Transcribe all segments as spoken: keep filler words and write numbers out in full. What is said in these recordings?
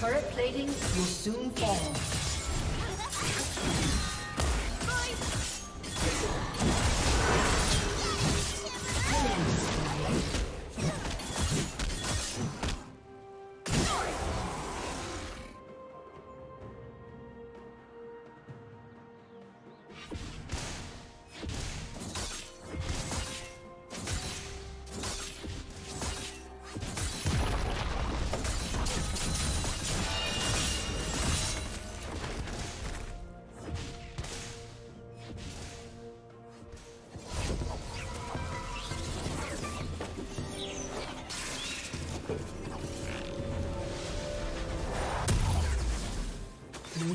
Turret plating will soon fall. Blue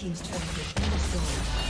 Team's turret has been destroyed.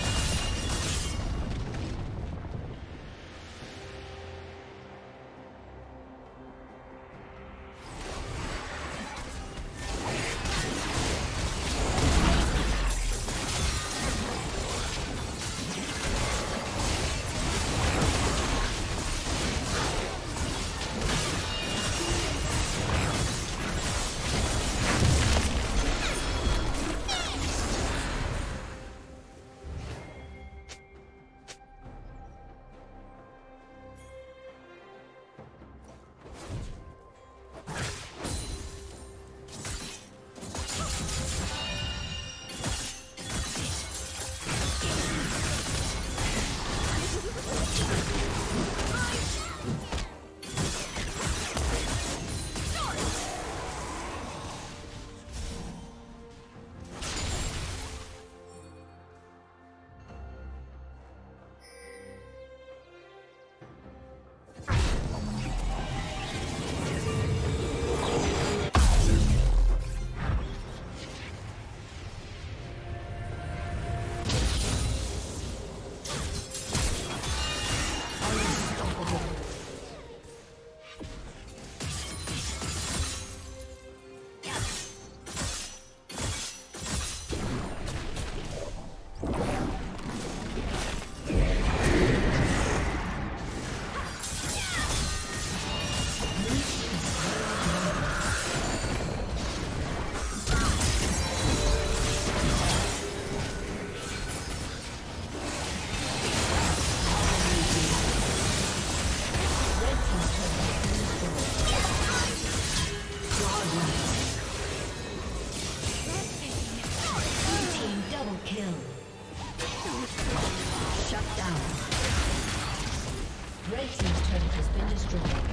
team's turret has been destroyed.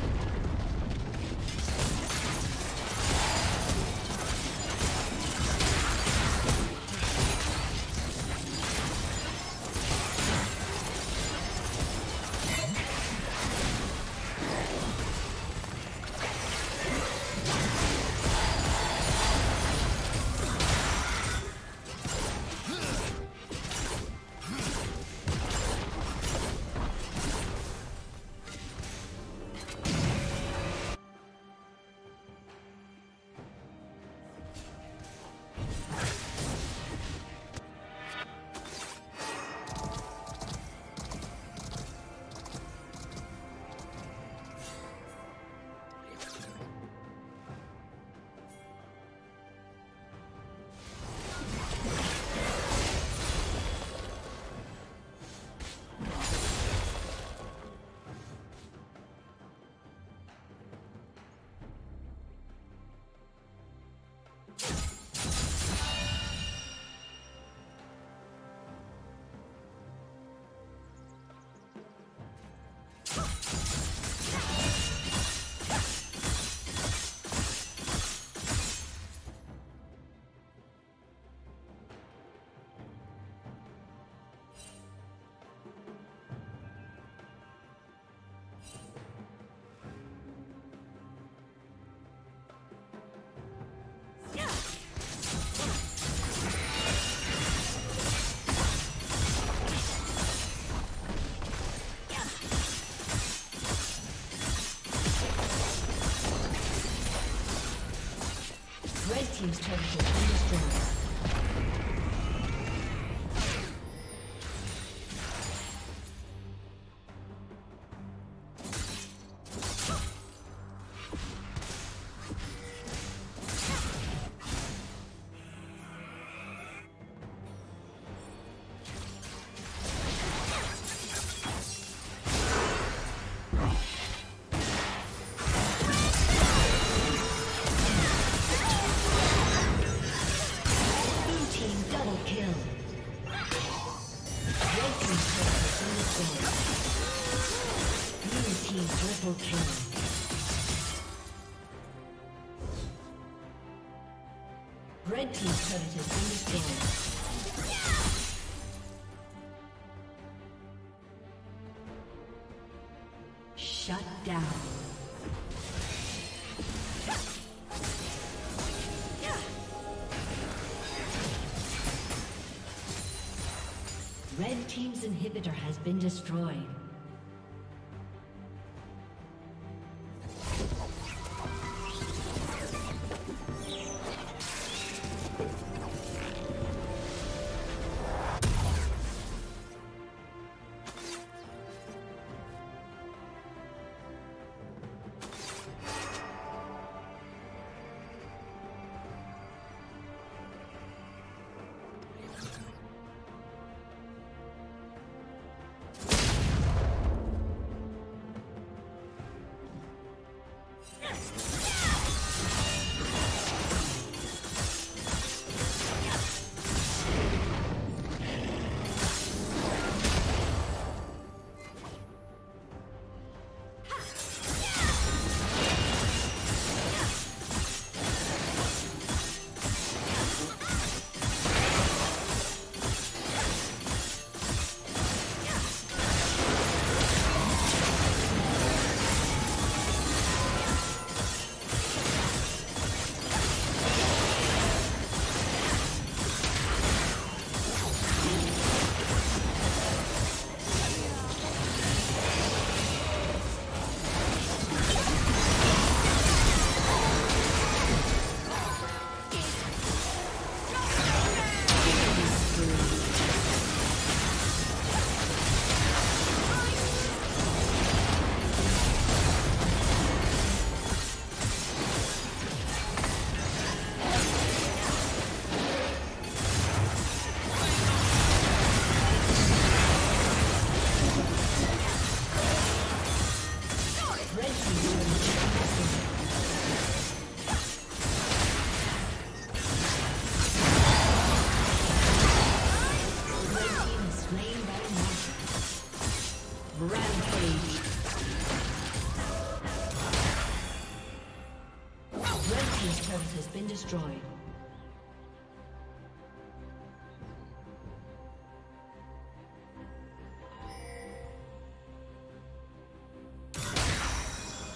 Team's turret has been destroyed. Red team's turret has been destroyed. Yeah! Shut down. Yeah! Red team's inhibitor has been destroyed. destroyed.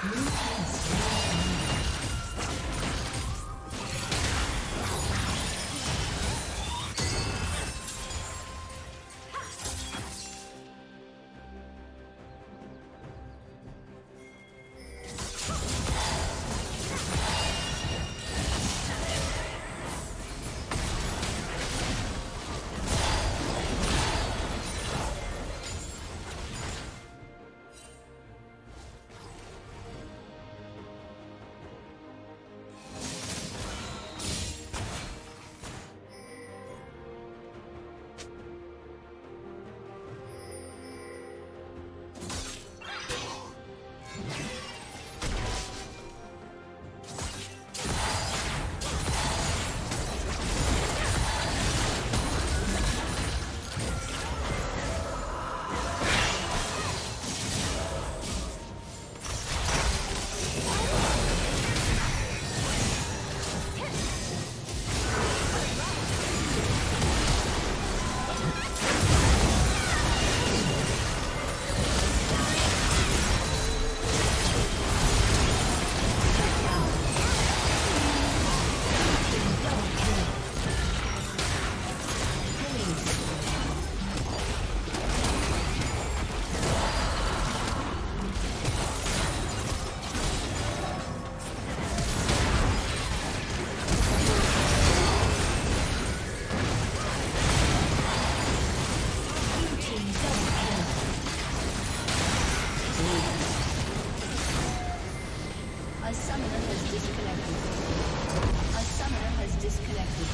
Blue team's disconnected. A summoner has disconnected.